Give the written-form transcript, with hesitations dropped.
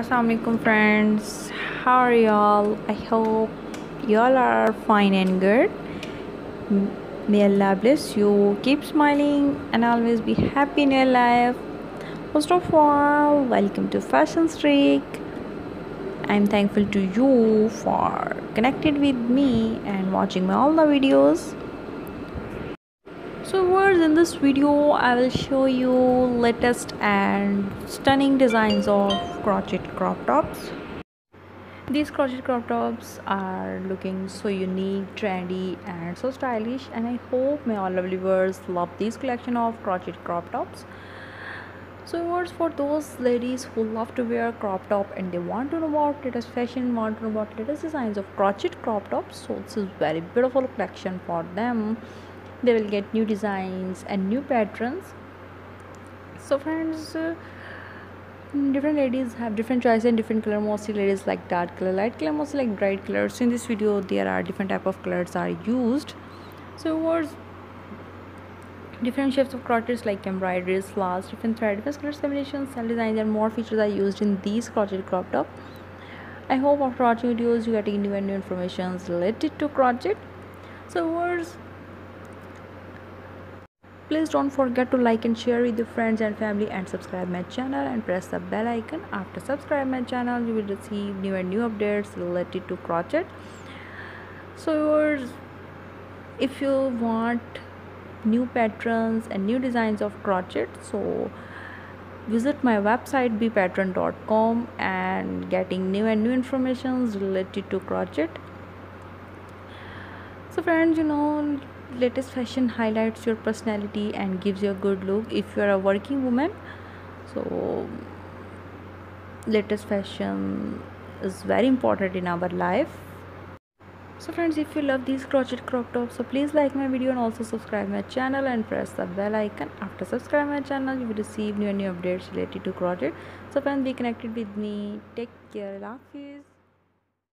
Assalamualaikum friends, how are y'all? I hope y'all are fine and good. May Allah bless you, keep smiling and always be happy in your life. First of all, welcome to Fashion Streak. I'm thankful to you for connected with me and watching my all the videos. So viewers, in this video I will show you latest and stunning designs of crochet crop tops. These crochet crop tops are looking so unique, trendy and so stylish, and I hope my all lovely viewers love this collection of crochet crop tops. So viewers, for those ladies who love to wear crop top and they want to know about latest fashion, want to know about latest designs of crochet crop tops, so this is very beautiful collection for them. They will get new designs and new patterns. So friends, different ladies have different choices and different color. Mostly ladies like dark color, light color, mostly like bright colors. So in this video there are different type of colors are used. So viewers, different shapes of crochets like embroidery, slots, different thread, different color combinations, cell designs and more features are used in these crochet crop top. I hope after watching videos you get new and new information related to crochet. So viewers, please don't forget to like and share with your friends and family and subscribe my channel and press the bell icon. After subscribe my channel you will receive new and new updates related to crochet. So viewers, if you want new patterns and new designs of crochet, so visit my website bepatterns.com and getting new and new informations related to crochet. So friends, you know, latest fashion highlights your personality and gives you a good look. If you are a working woman, so latest fashion is very important in our life. So friends, if you love these crochet crop tops, so please like my video and also subscribe my channel and press the bell icon. After subscribe my channel you will receive new and new updates related to crochet. So friends, be connected with me. Take care. Love you.